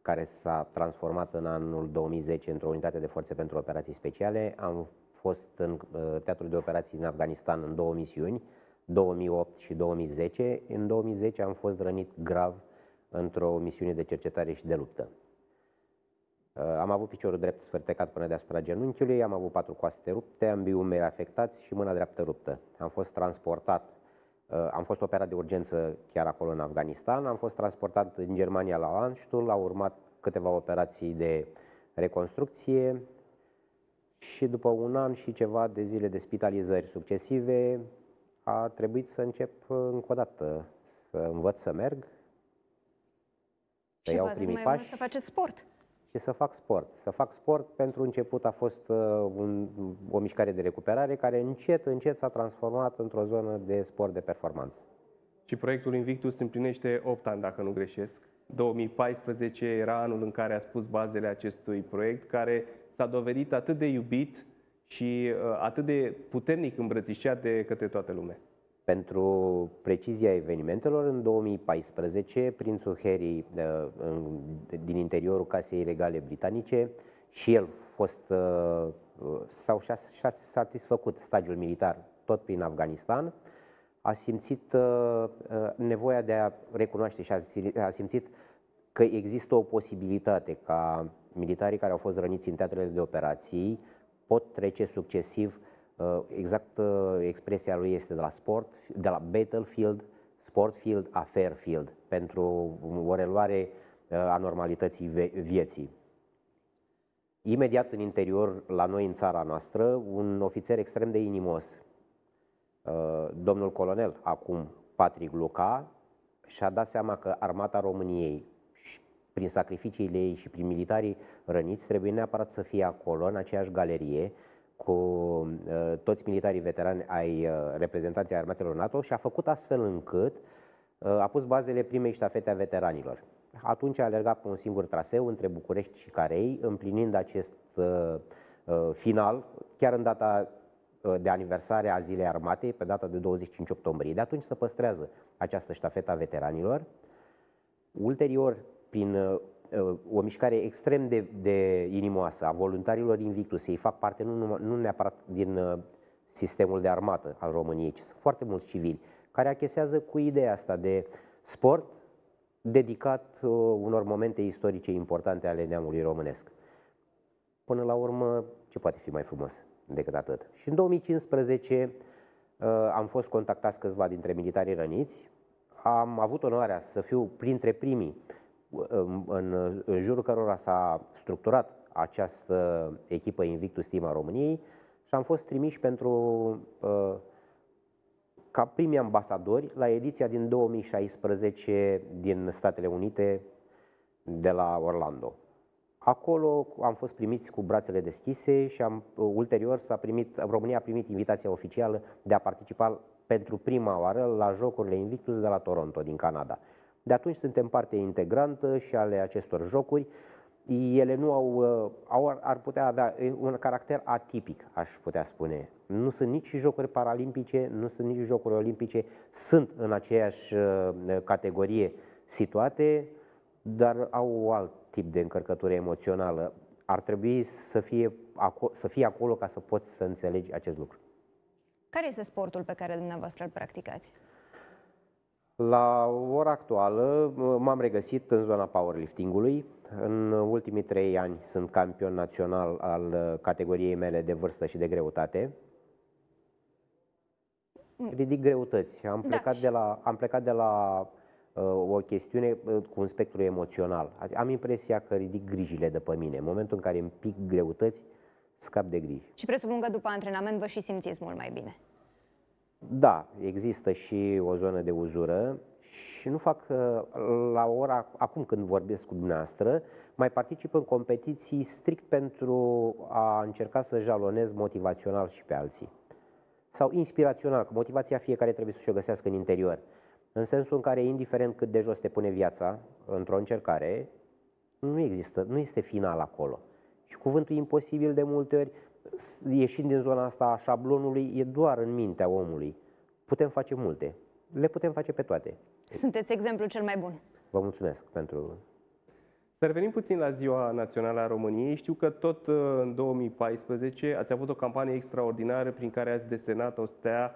care s-a transformat în anul două mii zece într-o unitate de forțe pentru operații speciale. Am fost în teatrul de operații în Afganistan în două misiuni, două mii opt și două mii zece. În două mii zece am fost rănit grav într-o misiune de cercetare și de luptă. Am avut piciorul drept sfârtecat până deasupra genunchiului, am avut patru coaste rupte, ambii umeri afectați și mâna dreaptă ruptă. Am fost transportat, am fost operat de urgență chiar acolo în Afganistan, am fost transportat în Germania la Anstul, au urmat câteva operații de reconstrucție și după un an și ceva de zile de spitalizări succesive, a trebuit să încep încă o dată, să învăț să merg, să iau primii pași. Să faceți sport. Și să fac sport. Să fac sport, pentru început a fost un, o mișcare de recuperare care încet, încet s-a transformat într-o zonă de sport de performanță. Și proiectul Invictus împlinește opt ani, dacă nu greșesc. două mii paisprezece era anul în care a pus bazele acestui proiect, care s-a dovedit atât de iubit și atât de puternic îmbrățișat de către toată lumea. Pentru precizia evenimentelor, în două mii paisprezece, prințul Harry din interiorul Casei Regale Britanice și el fost, sau și-a satisfăcut stagiul militar tot prin Afganistan, a simțit nevoia de a recunoaște și a simțit că există o posibilitate ca militarii care au fost răniți în teatrele de operații pot trece succesiv, exact expresia lui este de la sport, de la battlefield, sportfield, affairfield, pentru o reluare a normalității vieții. Imediat în interior, la noi în țara noastră, un ofițer extrem de inimos, domnul colonel, acum Patrick Luca, și-a dat seama că armata României, prin sacrificiile ei și prin militarii răniți, trebuie neapărat să fie acolo, în aceeași galerie, cu toți militarii veterani ai reprezentanței armatelor NATO, și a făcut astfel încât a pus bazele primei ștafete a veteranilor. Atunci a alergat pe un singur traseu între București și Carei, împlinind acest uh, final, chiar în data de aniversare a Zilei Armatei, pe data de douăzeci și cinci octombrie. De atunci se păstrează această ștafetă a veteranilor. Ulterior, prin uh, o mișcare extrem de, de inimoasă a voluntarilor Invictus, ei fac parte nu, nu neapărat din uh, sistemul de armată al României, ci sunt foarte mulți civili care achesează cu ideea asta de sport, dedicat uh, unor momente istorice importante ale neamului românesc. Până la urmă, ce poate fi mai frumos decât atât? Și în două mii cincisprezece uh, am fost contactați câțiva dintre militarii răniți. Am avut onoarea să fiu printre primii uh, în, în jurul cărora s-a structurat această echipă Invictus Team a României și am fost trimiși pentru... Uh, ca primii ambasadori la ediția din două mii șaisprezece din Statele Unite, de la Orlando. Acolo am fost primiți cu brațele deschise și am, ulterior s-a primit, România a primit invitația oficială de a participa pentru prima oară la Jocurile Invictus de la Toronto, din Canada. De atunci suntem parte integrantă și ale acestor jocuri. Ele nu au, au, ar putea avea un caracter atipic, aș putea spune. Nu sunt nici jocuri paralimpice, nu sunt nici jocuri olimpice, sunt în aceeași categorie situate, dar au alt tip de încărcătură emoțională. Ar trebui să fie acolo, să fie acolo ca să poți să înțelegi acest lucru. Care este sportul pe care dumneavoastră îl practicați? La ora actuală m-am regăsit în zona powerliftingului. În ultimii trei ani sunt campion național al categoriei mele de vârstă și de greutate. Ridic greutăți. Am plecat, da. de la, am plecat de la uh, o chestiune cu un spectru emoțional. Am impresia că ridic grijile de pe mine. În momentul în care îmi pic greutăți, scap de griji. Și presupun că după antrenament vă și simțiți mult mai bine. Da, există și o zonă de uzură. Și nu fac la ora, acum când vorbesc cu dumneavoastră, mai particip în competiții strict pentru a încerca să jalonez motivațional și pe alții. Sau inspirațional, că motivația fiecare trebuie să-și o găsească în interior. În sensul în care, indiferent cât de jos te pune viața într-o încercare, nu există, nu este final acolo. Și cuvântul imposibil de multe ori, ieșind din zona asta a șablonului, e doar în mintea omului. Putem face multe. Le putem face pe toate. Sunteți exemplul cel mai bun. Vă mulțumesc pentru... Să revenim puțin la Ziua Națională a României. Știu că tot în două mii paisprezece ați avut o campanie extraordinară prin care ați desenat o stea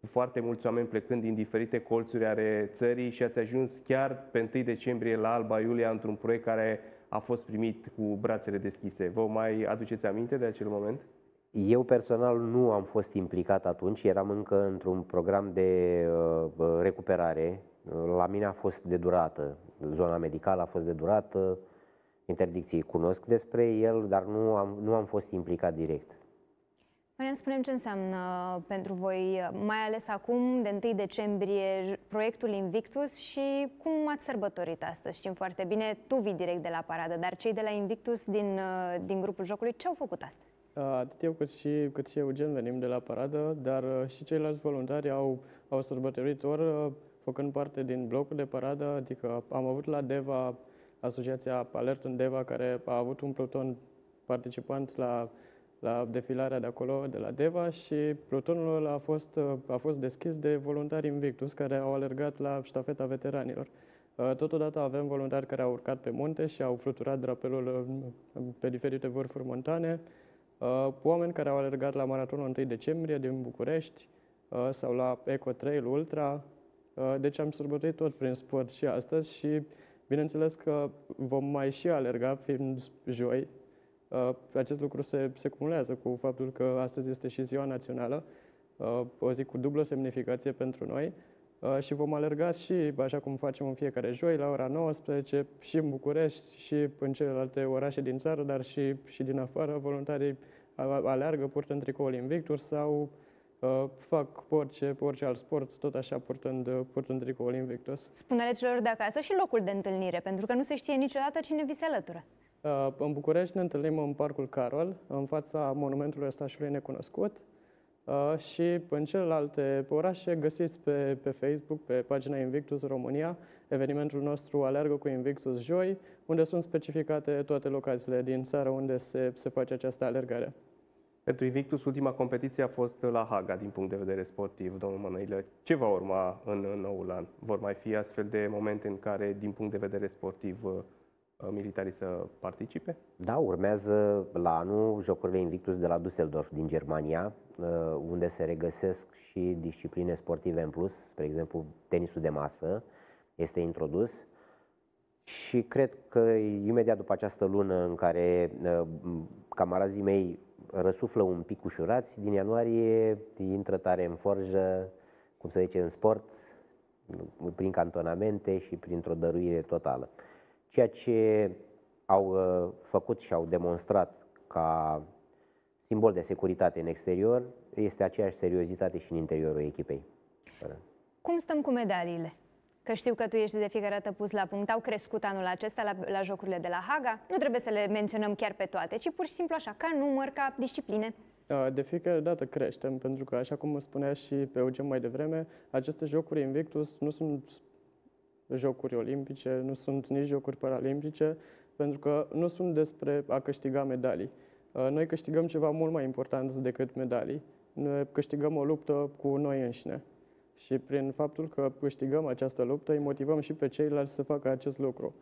cu foarte mulți oameni plecând din diferite colțuri ale țării și ați ajuns chiar pe întâi decembrie la Alba Iulia într-un proiect care a fost primit cu brațele deschise. Vă mai aduceți aminte de acel moment? Eu personal nu am fost implicat atunci, eram încă într-un program de uh, recuperare. La mine a fost de durată, zona medicală a fost de durată, interdicții cunosc despre el, dar nu am, nu am fost implicat direct. Marian, spune-mi ce înseamnă pentru voi, mai ales acum, de întâi decembrie, proiectul Invictus și cum ați sărbătorit astăzi? Știm foarte bine, tu vii direct de la paradă, dar cei de la Invictus din, din grupul jocului, ce au făcut astăzi? Atât eu cât și, cât și Eugen venim de la paradă, dar și ceilalți voluntari au, au sărbătorit ori făcând parte din blocul de paradă, adică am avut la DEVA, asociația Alert în DEVA, care a avut un pluton participant la, la defilarea de acolo, de la DEVA, și plutonul a fost, a fost deschis de voluntari Invictus, care au alergat la ștafeta veteranilor. Totodată avem voluntari care au urcat pe munte și au fluturat drapelul pe diferite vârfuri montane, oameni care au alergat la maratonul întâi decembrie din București sau la Eco Trail Ultra. Deci am sărbătorit tot prin sport și astăzi și bineînțeles că vom mai și alerga, fiind joi. Acest lucru se, se cumulează cu faptul că astăzi este și Ziua Națională, o zi cu dublă semnificație pentru noi. și vom alerga și, așa cum facem în fiecare joi, la ora nouăsprezece, și în București, și în celelalte orașe din țară, dar și, și din afară. Voluntarii aleargă purtând tricoul Invictus sau uh, fac orice, orice alt sport, tot așa purtând, purtând tricoul Invictus. Spune-le celor de acasă și locul de întâlnire, pentru că nu se știe niciodată cine vi se alătură. Uh, în București ne întâlnim în Parcul Carol, în fața Monumentului Ăstașului Necunoscut. Uh, și în celelalte orașe găsiți pe, pe Facebook, pe pagina Invictus România, evenimentul nostru Alergă cu Invictus Joi, unde sunt specificate toate locațiile din țară unde se, se face această alergare. Pentru Invictus, ultima competiție a fost la Haga, din punct de vedere sportiv, domnul Mănăilă. Ce va urma în, în noul an? Vor mai fi astfel de momente în care, din punct de vedere sportiv, militarii să participe? Da, urmează la anul Jocurile Invictus de la Düsseldorf, din Germania, unde se regăsesc și discipline sportive în plus, spre exemplu tenisul de masă este introdus și cred că imediat după această lună în care camarazii mei răsuflă un pic ușurați, din ianuarie intră tare în forjă, cum se zice, în sport, prin cantonamente și printr-o dăruire totală. Ceea ce au făcut și au demonstrat ca simbol de securitate în exterior este aceeași seriozitate și în interiorul echipei. Cum stăm cu medaliile? Că știu că tu ești de fiecare dată pus la punct. Au crescut anul acesta la, la jocurile de la Haga. Nu trebuie să le menționăm chiar pe toate, ci pur și simplu așa, ca număr, ca discipline. De fiecare dată creștem, pentru că, așa cum spunea și pe Eugen mai devreme, aceste jocuri Invictus nu sunt jocuri olimpice, nu sunt nici jocuri paralimpice, pentru că nu sunt despre a câștiga medalii. Noi câștigăm ceva mult mai important decât medalii. Noi câștigăm o luptă cu noi înșine. Și prin faptul că câștigăm această luptă, îi motivăm și pe ceilalți să facă acest lucru.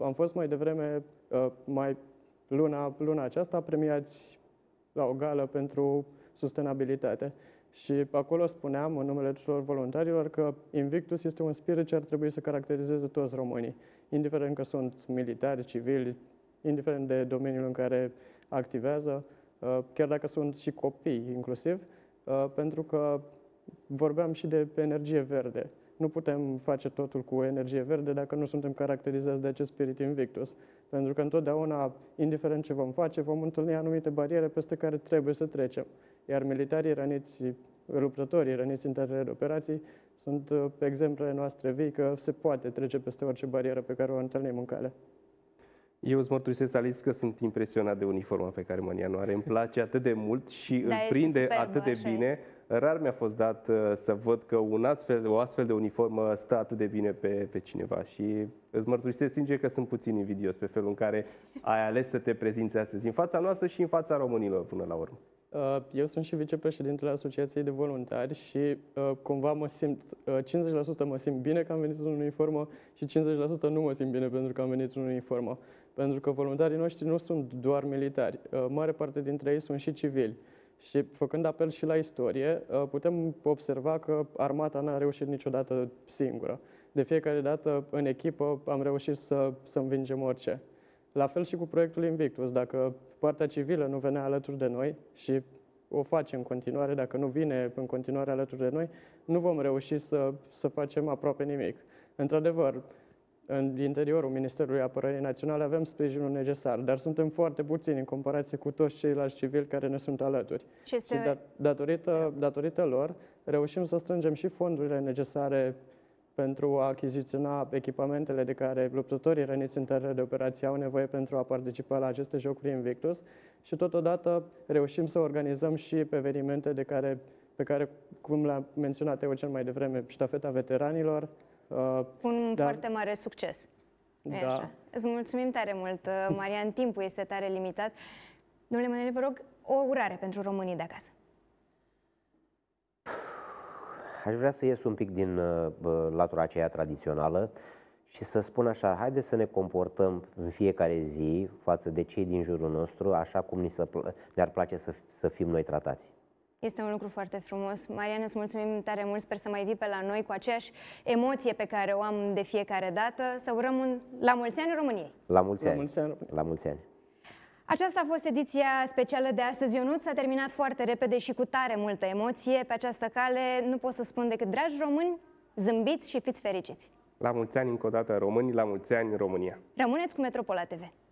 Am fost mai devreme, mai luna, luna aceasta, premiați la o gală pentru sustenabilitate. Și acolo spuneam, în numele tuturor voluntarilor, că Invictus este un spirit ce ar trebui să caracterizeze toți românii, indiferent că sunt militari, civili, indiferent de domeniul în care activează, chiar dacă sunt și copii inclusiv, pentru că vorbeam și de energie verde. Nu putem face totul cu energie verde dacă nu suntem caracterizați de acest spirit Invictus. Pentru că întotdeauna, indiferent ce vom face, vom întâlni anumite bariere peste care trebuie să trecem. Iar militarii răniți, luptătorii răniți în teatrele de operații, sunt exemplele noastre vii că se poate trece peste orice barieră pe care o întâlnim în cale. Eu îți mărturisesc, Alice, că sunt impresionat de uniforma pe care Marian o are. Îmi place atât de mult și da, îmi prinde superb, atât de bine. Este. Rar mi-a fost dat să văd că un astfel, o astfel de uniformă stă atât de bine pe, pe cineva. Și îți mărturisesc sincer că sunt puțin invidios pe felul în care ai ales să te prezinți astăzi în fața noastră și în fața românilor până la urmă. Eu sunt și vicepreședintele Asociației de Voluntari și cumva mă simt, cincizeci la sută mă simt bine că am venit în uniformă și cincizeci la sută nu mă simt bine pentru că am venit în uniformă. Pentru că voluntarii noștri nu sunt doar militari, mare parte dintre ei sunt și civili. Și făcând apel și la istorie, putem observa că armata n-a reușit niciodată singură. De fiecare dată, în echipă, am reușit să, să învingem orice. La fel și cu proiectul Invictus. Dacă partea civilă nu venea alături de noi și o face în continuare, dacă nu vine în continuare alături de noi, nu vom reuși să, să facem aproape nimic. Într-adevăr, în interiorul Ministerului Apărării Naționale avem sprijinul necesar, dar suntem foarte puțini în comparație cu toți ceilalți civili care ne sunt alături. Și, este... și dat, datorită, datorită lor reușim să strângem și fondurile necesare pentru a achiziționa echipamentele de care luptătorii răniți în teatrele de operații au nevoie pentru a participa la aceste jocuri Invictus și totodată reușim să organizăm și evenimente de care, pe care, cum l-a menționat eu cel mai devreme, ștafeta veteranilor. Uh, un da. foarte mare succes. Da. Așa. Îți mulțumim tare mult, Marian, timpul este tare limitat. Domnule Mănăilă, vă rog o urare pentru românii de acasă. Aș vrea să ies un pic din uh, latura aceea tradițională și să spun așa, haideți să ne comportăm în fiecare zi față de cei din jurul nostru, așa cum ni ne-ar place să, să fim noi tratați. Este un lucru foarte frumos. Marian, îți mulțumim tare mult, sper să mai vii pe la noi cu aceeași emoție pe care o am de fiecare dată. Să urăm un... la mulți ani României! La mulți ani! La mulți ani. La mulți ani. Aceasta a fost ediția specială de astăzi, Ionuț. S-a terminat foarte repede și cu tare multă emoție. Pe această cale nu pot să spun decât, dragi români, zâmbiți și fiți fericiți! La mulți ani încă o dată români, la mulți ani România! Rămâneți cu Metropola T V!